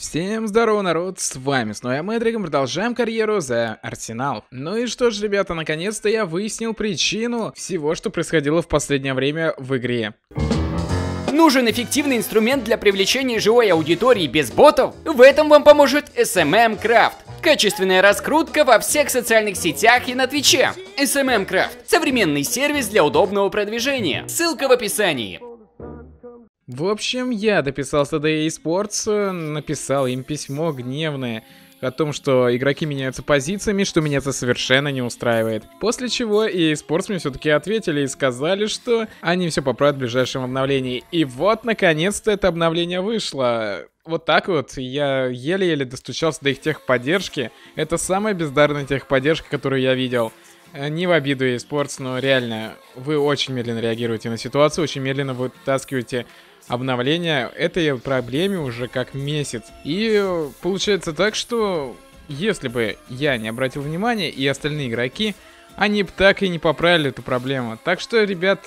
Всем здорово, народ, с вами снова я, Мэдрик, продолжаем карьеру за Арсенал. Ну и что ж, ребята, наконец-то я выяснил причину всего, что происходило в последнее время в игре. Нужен эффективный инструмент для привлечения живой аудитории без ботов? В этом вам поможет SMM Craft. Качественная раскрутка во всех социальных сетях и на Твиче. SMM Craft – современный сервис для удобного продвижения. Ссылка в описании. В общем, я дописался до EA Sports, написал им письмо гневное о том, что игроки меняются позициями, что меня это совершенно не устраивает. После чего EA Sports мне все-таки ответили и сказали, что они все поправят в ближайшем обновлении. И вот, наконец-то, это обновление вышло. Вот так вот, я еле-еле достучался до их техподдержки. Это самая бездарная техподдержка, которую я видел. Не в обиду EA Sports, но реально, вы очень медленно реагируете на ситуацию, очень медленно вытаскиваете обновления этой проблеме уже как месяц. И получается так, что если бы я не обратил внимания и остальные игроки, они бы так и не поправили эту проблему. Так что, ребят,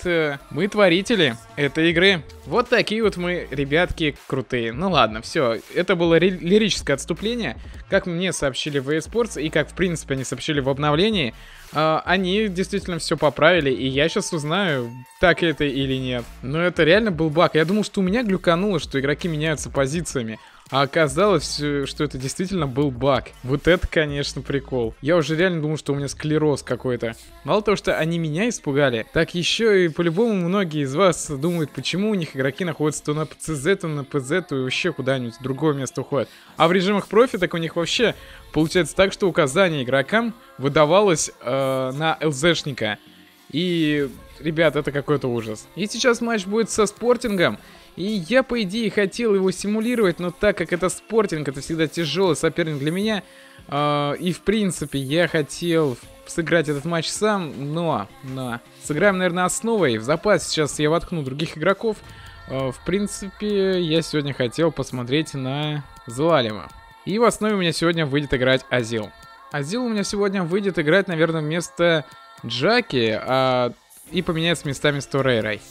мы творители этой игры. Вот такие вот мы, ребятки, крутые. Ну ладно, все. Это было лирическое отступление. Как мне сообщили в EA Sports и как, в принципе, они сообщили в обновлении, они действительно все поправили. И я сейчас узнаю, так это или нет. Но это реально был баг. Я думал, что у меня глюкануло, что игроки меняются позициями. А оказалось, что это действительно был баг. Вот это, конечно, прикол. Я уже реально думал, что у меня склероз какой-то. Мало того, что они меня испугали, так еще и по-любому многие из вас думают, почему у них игроки находятся то на ПЦЗ, то на ПЗ, то вообще куда-нибудь в другое место уходят. А в режимах профи так у них вообще получается так, что указание игрокам выдавалось на ЛЗшника. И, ребят, это какой-то ужас. И сейчас матч будет со Спортингом. И я, по идее, хотел его симулировать, но так как это Спортинг, это всегда тяжелый соперник для меня. И, в принципе, я хотел сыграть этот матч сам, но... Сыграем, наверное, основой. В запас сейчас я воткну других игроков. В принципе, я сегодня хотел посмотреть на Злалима. И в основе у меня сегодня выйдет играть Озил. Озил у меня сегодня выйдет играть, наверное, вместо Джаки, и поменяется местами с Торрейрой.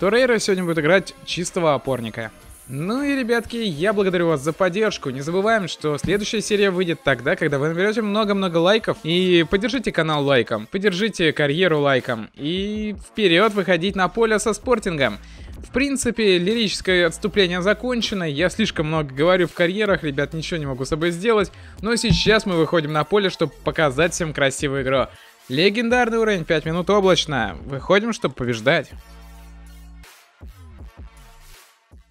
Торрейра сегодня будет играть чистого опорника. Ну и, ребятки, я благодарю вас за поддержку. Не забываем, что следующая серия выйдет тогда, когда вы наберете много-много лайков. И поддержите канал лайком, поддержите карьеру лайком. И вперед выходить на поле со Спортингом. В принципе, лирическое отступление закончено. Я слишком много говорю в карьерах, ребят, ничего не могу с собой сделать. Но сейчас мы выходим на поле, чтобы показать всем красивую игру. Легендарный уровень, 5 минут облачно. Выходим, чтобы побеждать.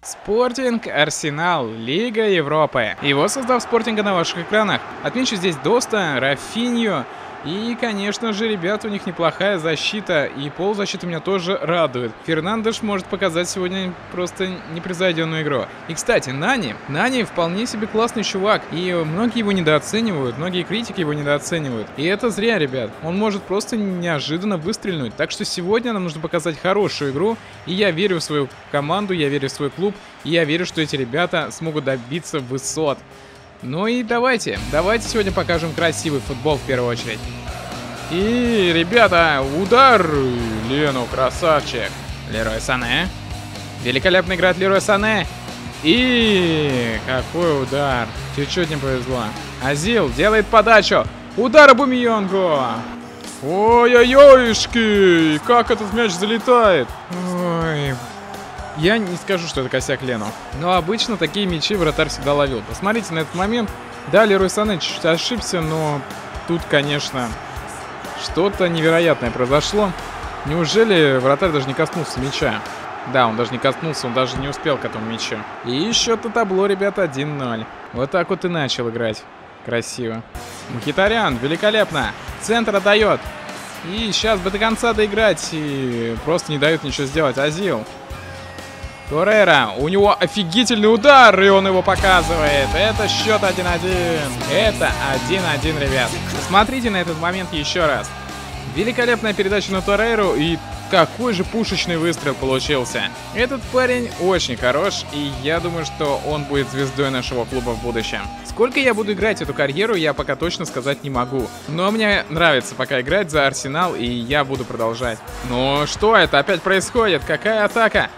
Спортинг, Арсенал, Лига Европы. Его состав Спортинга на ваших экранах. Отмечу здесь Доста, Рафинью. И, конечно же, ребят, у них неплохая защита. И полузащита меня тоже радует. Фернандеш может показать сегодня просто непревзойденную игру. И, кстати, Нани. Нани вполне себе классный чувак. И многие его недооценивают, многие критики его недооценивают. И это зря, ребят. Он может просто неожиданно выстрельнуть. Так что сегодня нам нужно показать хорошую игру. И я верю в свою команду, я верю в свой клуб. И я верю, что эти ребята смогут добиться высот. Ну и давайте сегодня покажем красивый футбол в первую очередь. И, ребята, удар! Лено, красавчик! Лерой Сане. Великолепно играет Лерой Сане. И какой удар! Чуть-чуть не повезло. Озил делает подачу. Удар Абу Миёнго. Ой-ой-ойшки! Как этот мяч залетает! Ой... Я не скажу, что это косяк Лено. Но обычно такие мячи вратарь всегда ловил. Посмотрите на этот момент. Да, Лерой Сане чуть-чуть ошибся, но тут, конечно, что-то невероятное произошло. Неужели вратарь даже не коснулся мяча? Да, он даже не коснулся, он даже не успел к этому мячу. И еще-то табло, ребята, 1-0. Вот так вот и начал играть. Красиво. Мхитарян, великолепно. Центр отдает. И сейчас бы до конца доиграть. И просто не дают ничего сделать. Озил. Торрейра, у него офигительный удар, и он его показывает. Это счет 1-1. Это 1-1, ребят. Посмотрите на этот момент еще раз. Великолепная передача на Торрейру, и какой же пушечный выстрел получился. Этот парень очень хорош, и я думаю, что он будет звездой нашего клуба в будущем. Сколько я буду играть эту карьеру, я пока точно сказать не могу. Но мне нравится пока играть за Арсенал, и я буду продолжать. Но что это опять происходит? Какая атака?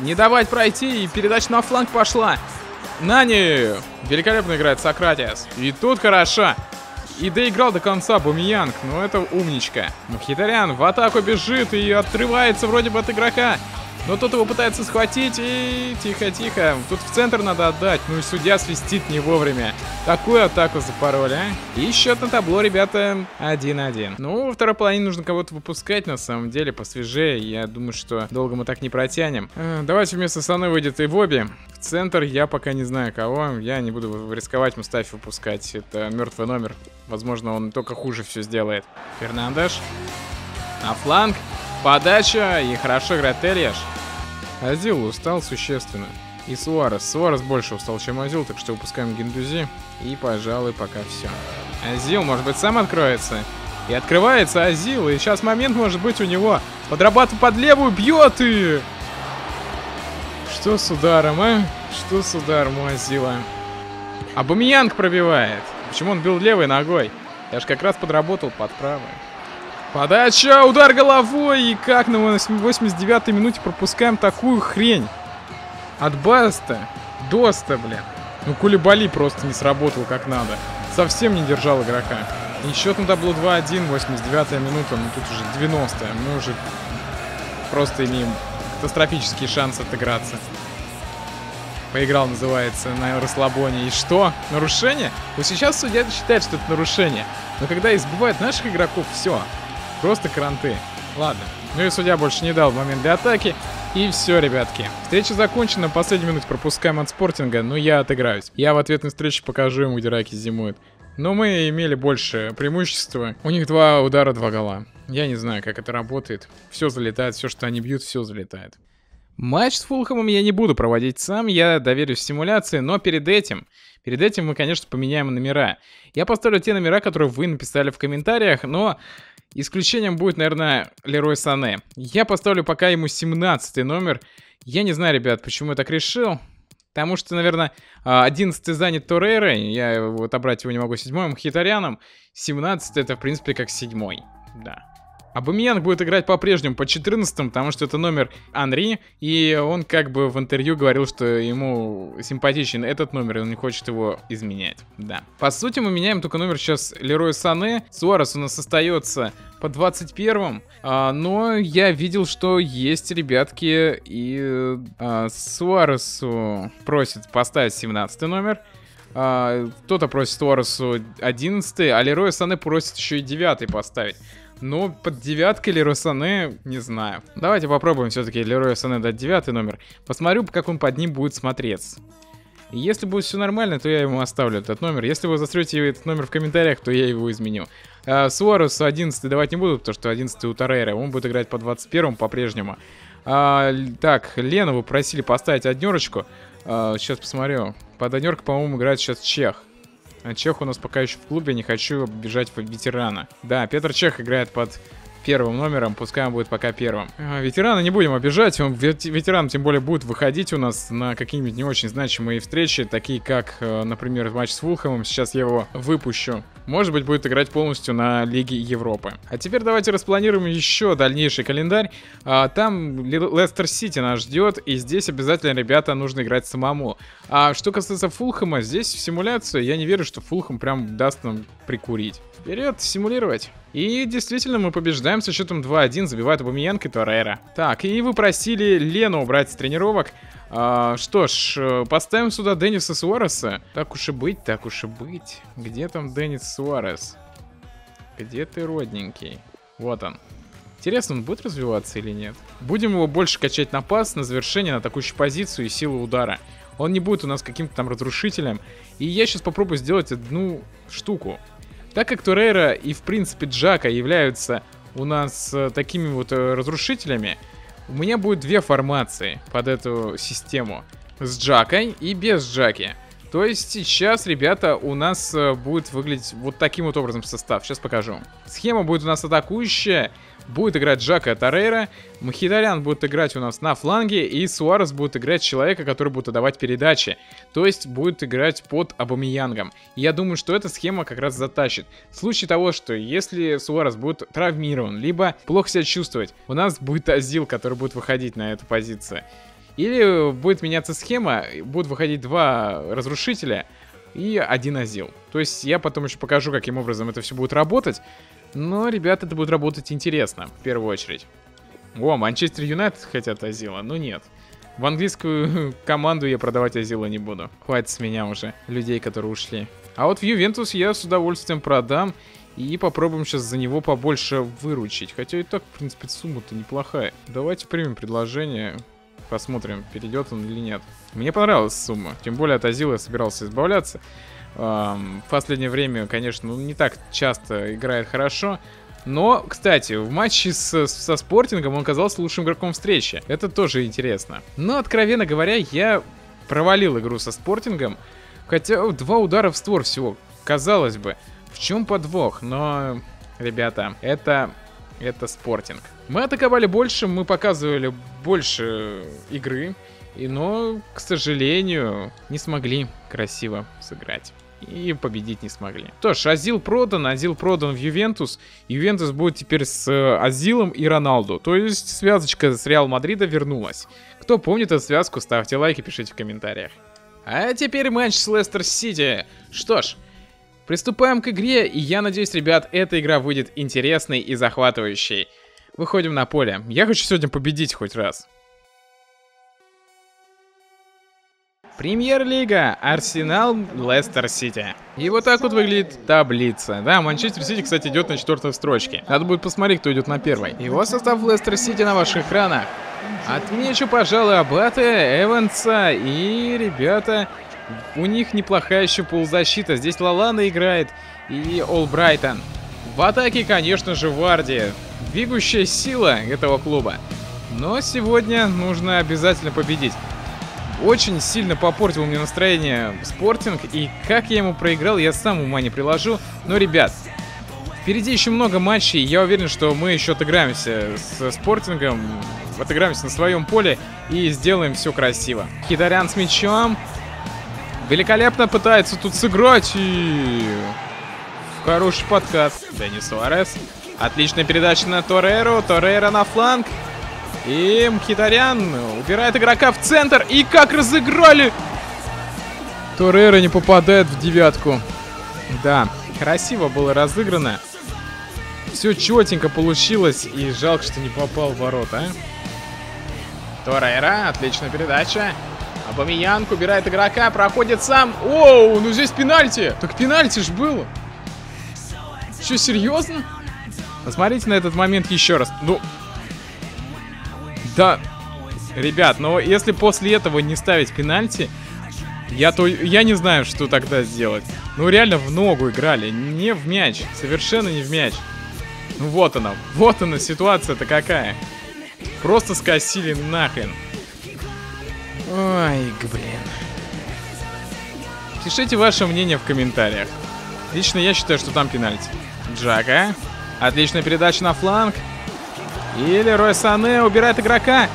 Не давать пройти, и передача на фланг пошла. Нани! Великолепно играет Сократиас. И тут хороша. И доиграл до конца Бумьянг, но это умничка. Мхитарян в атаку бежит и отрывается вроде бы от игрока. Но тот его пытается схватить и... Тихо-тихо. Тут в центр надо отдать. Ну и судья свистит не вовремя. Такую атаку запороли, а. И счет на табло, ребята, 1-1. Ну, во второй половине нужно кого-то выпускать, на самом деле, посвежее. Я думаю, что долго мы так не протянем. Давайте вместо Саны выйдет и Вобби. В центр я пока не знаю кого. Я не буду рисковать Мустафи выпускать. Это мертвый номер. Возможно, он только хуже все сделает. Фернандеш. На фланг. Подача, и хорошо играет Тереш. Озил устал существенно. И Суарес. Суарес больше устал, чем Озил, так что выпускаем Гендузи. И, пожалуй, пока все. Озил, может быть, сам откроется. И открывается Озил, и сейчас момент может быть у него. Подрабатывает под левую, бьет и... Что с ударом, а? Что с ударом у Озила? А Бумьянг пробивает. Почему он бил левой ногой? Я же как раз подработал под правой. Подача, удар головой, и как на 89-й минуте пропускаем такую хрень. От Баста, Доста, блин. Ну, Кулибали просто не сработал как надо. Совсем не держал игрока. И счет на табло 2-1, 89-я минута, ну тут уже 90-я. Мы уже просто имеем катастрофический шанс отыграться. Поиграл, называется, на расслабоне. И что? Нарушение? Вот сейчас судья считает, что это нарушение. Но когда избивают наших игроков, все. Просто кранты. Ладно. Ну и судья больше не дал момент для атаки. И все, ребятки. Встреча закончена. Последнюю минуту пропускаем от Спортинга, но я отыграюсь. Я в ответной встрече покажу ему, где раки зимуют. Но мы имели больше преимущества. У них 2 удара, 2 гола. Я не знаю, как это работает. Все залетает, все, что они бьют, все залетает. Матч с Фулхэмом я не буду проводить сам, я доверюсь симуляции, но перед этим мы, конечно, поменяем номера. Я поставлю те номера, которые вы написали в комментариях, но исключением будет, наверное, Лерой Сане. Я поставлю пока ему 17 номер. Я не знаю, ребят, почему я так решил. Потому что, наверное, 11-й занят Торрейрой, я его отобрать его не могу, 7-й Мхитаряном, 17-й это, в принципе, как 7-й, да. А Бумьянг будет играть по-прежнему по 14-м, потому что это номер Анри, и он как бы в интервью говорил, что ему симпатичен этот номер, и он не хочет его изменять, да. По сути, мы меняем только номер сейчас Лероя Сане, Суарес у нас остается по 21-м, но я видел, что есть, ребятки, и Суаресу просит поставить 17-й номер. Кто-то просит Суаресу 11-й, а Лероя Сане просит еще и 9-й поставить. Но под девяткой Лерой Сане, не знаю. Давайте попробуем все-таки Лерой Сане дать 9-й номер. Посмотрю, как он под ним будет смотреться. Если будет все нормально, то я ему оставлю этот номер. Если вы застрете этот номер в комментариях, то я его изменю. Суаресу 11-й давать не буду, потому что 11-й у Торрейры. Он будет играть по 21-му по-прежнему. Так, Лено вы просили поставить однерочку. Сейчас посмотрю. Под однерку, по-моему, играет сейчас Чех. Чех у нас пока еще в клубе, не хочу обижать ветерана. Да, Петр Чех играет под 1-м номером, пускай он будет пока 1-м. Ветерана не будем обижать, он ветеран тем более будет выходить у нас на какие-нибудь не очень значимые встречи, такие как, например, матч с Фулхэмом, сейчас я его выпущу. Может быть, будет играть полностью на Лиге Европы. А теперь давайте распланируем еще дальнейший календарь. Там Лестер Сити нас ждет, и здесь обязательно, ребята, нужно играть самому. А что касается Фулхэма, здесь в симуляцию я не верю, что Фулхэм прям даст нам прикурить. Вперед, симулировать. И действительно мы побеждаем со счетом 2-1, забивает Бумьянг и Торрейра. Так, и вы просили Лену убрать с тренировок. Что ж, поставим сюда Дениса Суареса. Так уж и быть, так уж и быть. Где там Денис Суарес? Где ты, родненький? Вот он. Интересно, он будет развиваться или нет? Будем его больше качать на пас, на завершение, на атакующую позицию и силу удара. Он не будет у нас каким-то там разрушителем. И я сейчас попробую сделать одну штуку. Так как Торрейра и, в принципе, Джака являются у нас такими вот разрушителями, у меня будет 2 формации под эту систему. С Джакой и без Джаки. То есть сейчас, ребята, у нас будет выглядеть вот таким вот образом состав. Сейчас покажу. Схема будет у нас атакующая. Будет играть Джака и Торрейра. Мхитарян будет играть у нас на фланге. И Суарес будет играть человека, который будет отдавать передачи. То есть будет играть под Абумиянгом. Я думаю, что эта схема как раз затащит. В случае того, что если Суарес будет травмирован, либо плохо себя чувствовать, у нас будет Озил, который будет выходить на эту позицию. Или будет меняться схема, будут выходить два разрушителя и один Озил. То есть я потом еще покажу, каким образом это все будет работать. Но, ребята, это будет работать интересно, в первую очередь. О, Манчестер Юнайтед хотят Озила, но нет. В английскую команду я продавать Озила не буду. Хватит с меня уже людей, которые ушли. А вот в Ювентус я с удовольствием продам. И попробуем сейчас за него побольше выручить. Хотя и так, в принципе, сумма-то неплохая. Давайте примем предложение. Посмотрим, перейдет он или нет. Мне понравилась сумма. Тем более от Озила я собирался избавляться. В последнее время, конечно, не так часто играет хорошо. Но, кстати, в матче со Спортингом он оказался лучшим игроком встречи. Это тоже интересно. Но, откровенно говоря, я провалил игру со Спортингом. Хотя два удара в створ всего. Казалось бы, в чем подвох? Но, ребята, это Спортинг. Мы атаковали больше, мы показывали больше игры. Но, к сожалению, не смогли красиво сыграть. И победить не смогли. Что ж, Озил продан в Ювентус. Ювентус будет теперь с Озилом и Роналду. То есть связочка с Реал Мадрида вернулась. Кто помнит эту связку, ставьте лайки, пишите в комментариях. А теперь матч с Лестер Сити. Что ж, приступаем к игре. И я надеюсь, ребят, эта игра выйдет интересной и захватывающей. Выходим на поле. Я хочу сегодня победить хоть раз. Премьер-лига, Арсенал, Лестер Сити. И вот так вот выглядит таблица. Да, Манчестер Сити, кстати, идет на 4-й строчке. Надо будет посмотреть, кто идет на 1-й. Его состав Лестер Сити на ваших экранах. Отмечу, пожалуй, Абата, Эванса и, ребята, у них неплохая еще полузащита. Здесь Лалана играет и Олбрайтон. В атаке, конечно же, Варди. Двигающая сила этого клуба. Но сегодня нужно обязательно победить. Очень сильно попортил мне настроение Спортинг, и как я ему проиграл, я сам ума не приложу. Но, ребят, впереди еще много матчей, я уверен, что мы еще отыграемся с Спортингом, отыграемся на своем поле и сделаем все красиво. Мхитарян с мячом. Великолепно пытается тут сыграть, и хороший подкаст. Денис Суарес. Отличная передача на Торрейру. Торрейра на фланг. И Мхитарян убирает игрока в центр. И как разыграли! Торрейра не попадает в девятку. Да, красиво было разыграно. Все четенько получилось. И жалко, что не попал в ворота. Торрейра, отличная передача. Абу Миёнг убирает игрока, проходит сам. Оу, ну здесь пенальти. Так пенальти ж было. Че, серьезно? Посмотрите на этот момент еще раз. Ну... Да, ребят, но если после этого не ставить пенальти, я не знаю, что тогда сделать. Ну, реально в ногу играли, не в мяч, совершенно не в мяч. Ну, вот она ситуация-то какая. Просто скосили нахрен. Ой, блин. Пишите ваше мнение в комментариях. Лично я считаю, что там пенальти. Джака, отличная передача на фланг. И Лерой Сане убирает игрока.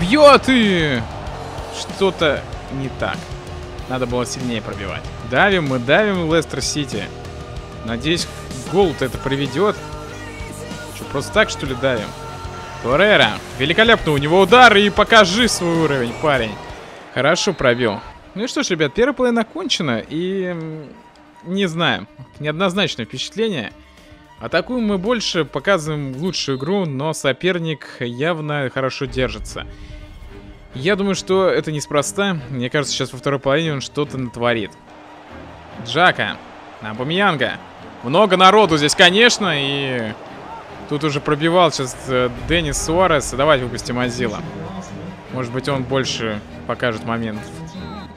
Бьет и... Что-то не так. Надо было сильнее пробивать. Давим мы, давим Лестер Сити. Надеюсь, гол-то это приведет. Что, просто так, что ли, давим? Торрейра. Великолепно у него удар. И покажи свой уровень, парень. Хорошо пробил. Ну и что ж, ребят, первая половина окончена. И... не знаю. Неоднозначное впечатление. Атакуем мы больше, показываем лучшую игру, но соперник явно хорошо держится. Я думаю, что это неспроста. Мне кажется, сейчас во второй половине он что-то натворит. Джака. Абу Миёнго. Много народу здесь, конечно, и... Тут уже пробивал сейчас Денис Суарес. Давайте выпустим Озила. Может быть, он больше покажет момент.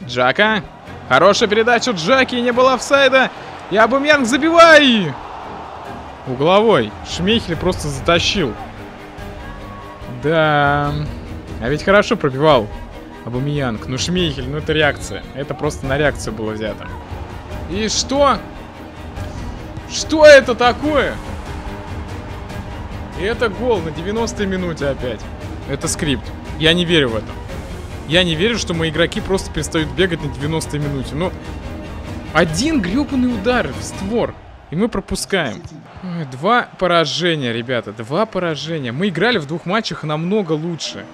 Джака. Хорошая передача Джаки, не было офсайда. И Абу Миёнго, забивай! Угловой. Шмейхель просто затащил. Да. А ведь хорошо пробивал Абу Миёнг. Ну, Шмейхель, ну это реакция. Это просто на реакцию было взято. И что? Что это такое? И это гол на 90-й минуте опять. Это скрипт. Я не верю в это. Я не верю, что мои игроки просто перестают бегать на 90-й минуте. Ну, один грёбаный удар в створ. И мы пропускаем. Ой, два поражения, ребята. Два поражения. Мы играли в двух матчах намного лучше.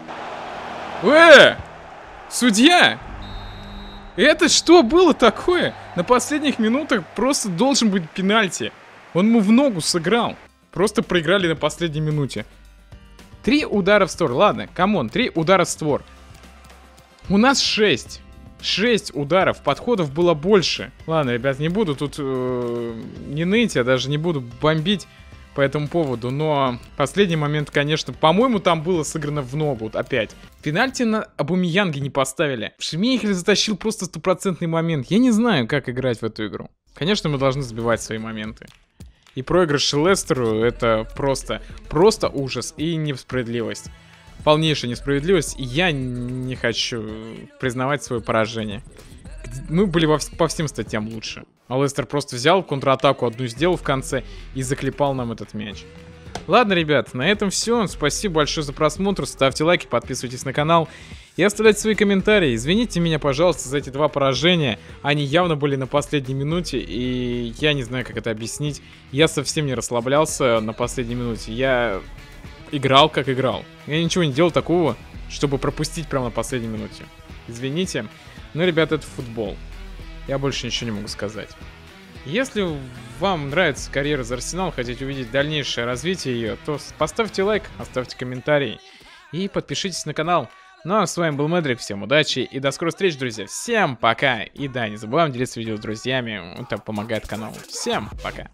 Судья! Это что было такое? На последних минутах просто должен быть пенальти. Он ему в ногу сыграл. Просто проиграли на последней минуте. 3 удара в створ. Ладно, камон, 3 удара в створ. У нас 6. 6 ударов. Подходов было больше. Ладно, ребят, не буду тут не ныть, я даже не буду бомбить по этому поводу. Но последний момент, конечно, по-моему, там было сыграно в ногу. Вот опять. Пенальти на Абу Миёнге не поставили. Шмейхель затащил просто стопроцентный момент. Я не знаю, как играть в эту игру. Конечно, мы должны забивать свои моменты. И проигрыш Лестеру — это просто ужас и несправедливость. Полнейшая несправедливость, и я не хочу признавать свое поражение. Мы были по всем статьям лучше. А Лестер просто взял контратаку, одну сделал в конце и заклепал нам этот мяч. Ладно, ребят, на этом все. Спасибо большое за просмотр. Ставьте лайки, подписывайтесь на канал и оставляйте свои комментарии. Извините меня, пожалуйста, за эти 2 поражения. Они явно были на последней минуте, и я не знаю, как это объяснить. Я совсем не расслаблялся на последней минуте. Я играл, как играл. Я ничего не делал такого, чтобы пропустить прямо на последней минуте. Извините. Но, ребят, это футбол. Я больше ничего не могу сказать. Если вам нравится карьера из Арсенала, хотите увидеть дальнейшее развитие ее, то поставьте лайк, оставьте комментарий и подпишитесь на канал. Ну а с вами был Мэдрик, всем удачи и до скорых встреч, друзья. Всем пока! И да, не забываем делиться видео с друзьями, это помогает каналу. Всем пока!